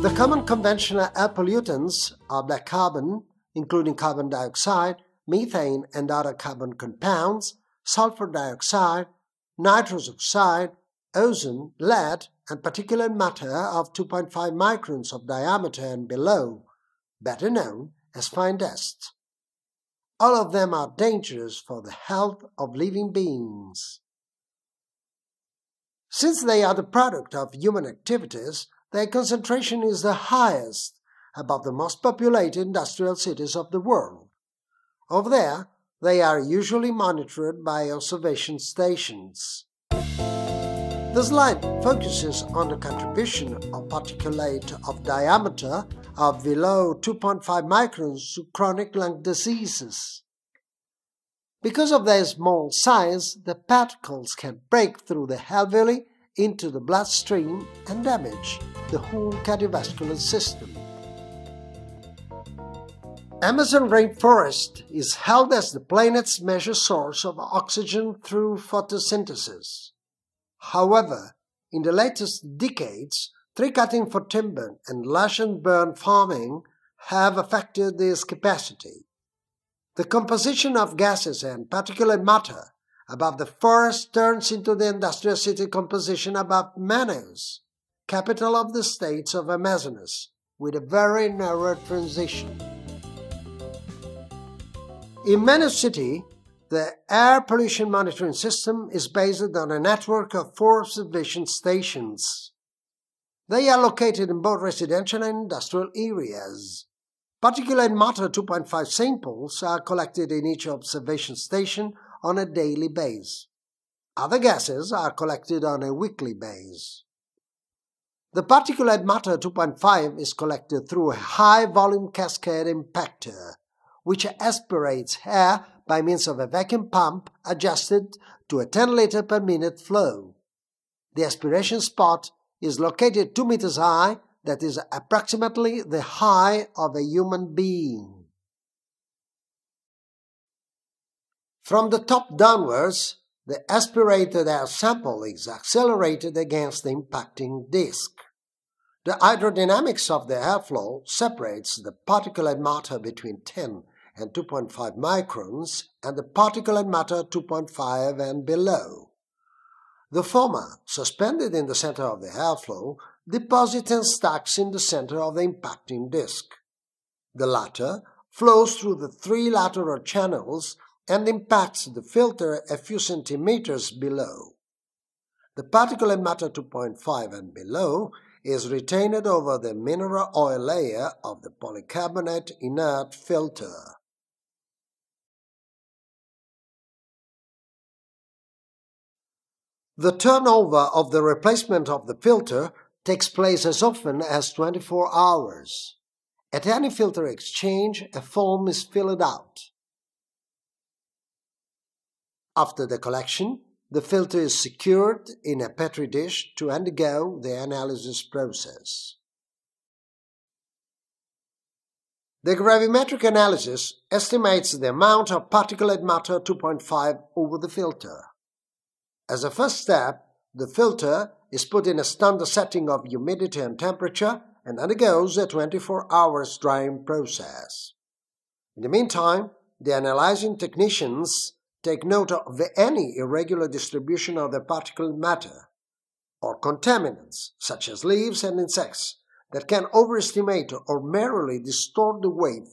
The common conventional air pollutants are black carbon, including carbon dioxide, methane and other carbon compounds, sulfur dioxide, nitrous oxide, ozone, lead, and particulate matter of 2.5 microns of diameter and below, better known as fine dust. All of them are dangerous for the health of living beings. Since they are the product of human activities, their concentration is the highest above the most populated industrial cities of the world. Over there, they are usually monitored by observation stations. The slide focuses on the contribution of particulate of diameter of below 2.5 microns to chronic lung diseases. Because of their small size, the particles can break through the alveoli into the bloodstream and damage the whole cardiovascular system. Amazon rainforest is held as the planet's major source of oxygen through photosynthesis. However, in the latest decades, tree cutting for timber and slash and burn farming have affected this capacity. The composition of gases and particulate matter above the forest turns into the industrial city composition above Manaus, capital of the states of Amazonas, with a very narrow transition. In Manaus City, the air pollution monitoring system is based on a network of 4 observation stations. They are located in both residential and industrial areas. Particulate matter 2.5 samples are collected in each observation station on a daily basis. Other gases are collected on a weekly basis. The particulate matter 2.5 is collected through a high-volume cascade impactor, which aspirates air by means of a vacuum pump adjusted to a 10 liter per minute flow. The aspiration spot is located 2 meters high, that is approximately the height of a human being. From the top downwards, the aspirated air sample is accelerated against the impacting disk. The hydrodynamics of the airflow separates the particulate matter between 10 and 2.5 microns and the particulate matter 2.5 and below. The former, suspended in the center of the airflow, deposits and stacks in the center of the impacting disk. The latter flows through the 3 lateral channels and impacts the filter a few centimeters below. The particulate matter 2.5 and below is retained over the mineral oil layer of the polycarbonate inert filter. The turnover of the replacement of the filter takes place as often as 24 hours. At any filter exchange, a form is filled out. After the collection, the filter is secured in a Petri dish to undergo the analysis process. The gravimetric analysis estimates the amount of particulate matter 2.5 over the filter. As a first step, the filter is put in a standard setting of humidity and temperature and undergoes a 24-hour drying process. In the meantime, the analyzing technicians take note of any irregular distribution of the particulate matter, or contaminants, such as leaves and insects, that can overestimate or merely distort the weight.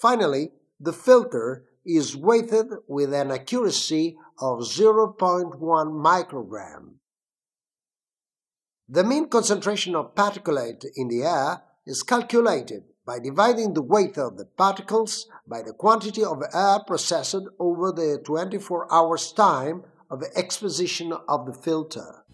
Finally, the filter is weighted with an accuracy of 0.1 microgram. The mean concentration of particulate in the air is calculated by dividing the weight of the particles by the quantity of air processed over the 24 hours time of exposition of the filter.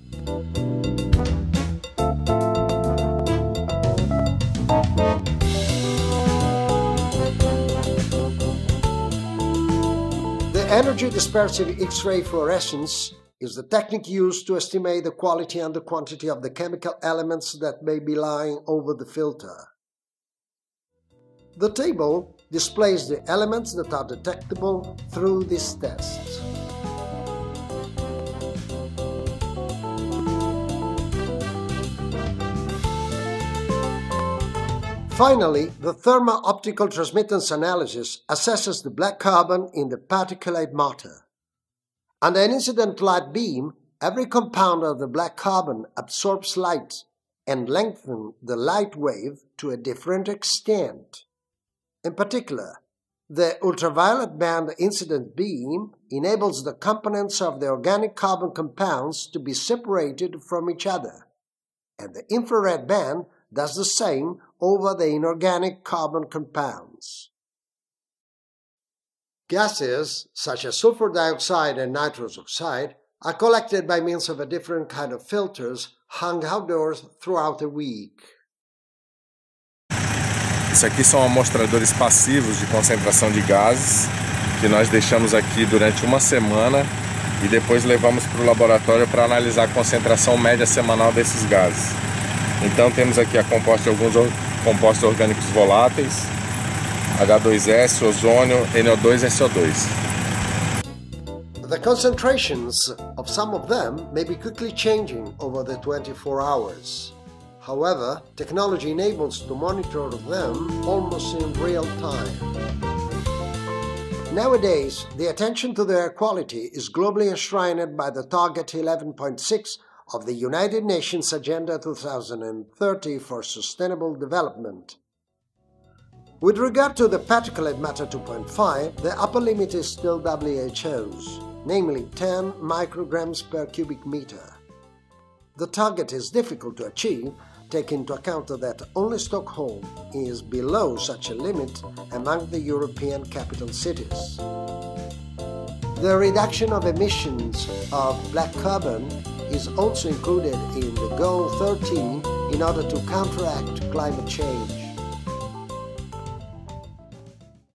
The energy dispersive X-ray fluorescence is the technique used to estimate the quality and the quantity of the chemical elements that may be lying over the filter. The table displays the elements that are detectable through this test. Finally, the thermo-optical transmittance analysis assesses the black carbon in the particulate matter. Under an incident light beam, every compound of the black carbon absorbs light and lengthens the light wave to a different extent. In particular, the ultraviolet band incident beam enables the components of the organic carbon compounds to be separated from each other, and the infrared band does the same over the inorganic carbon compounds. Gases, such as sulfur dioxide and nitrous oxide, are collected by means of a different kind of filters hung outdoors throughout the week. Isso aqui são amostradores passivos de concentração de gases que nós deixamos aqui durante uma semana e depois levamos para o laboratório para analisar a concentração média semanal desses gases. Então temos aqui a composta de alguns compostos orgânicos voláteis, H2S, ozônio, NO2, SO2. The concentrations of some of them may be quickly changing over the 24 hours. However, technology enables to monitor them almost in real time. Nowadays, the attention to the air quality is globally enshrined by the target 11.6 of the United Nations Agenda 2030 for Sustainable Development. With regard to the particulate matter 2.5, the upper limit is still WHO's, namely 10 micrograms per cubic meter. The target is difficult to achieve, taking into account that only Stockholm is below such a limit among the European capital cities. The reduction of emissions of black carbon is also included in the Goal 13 in order to counteract climate change.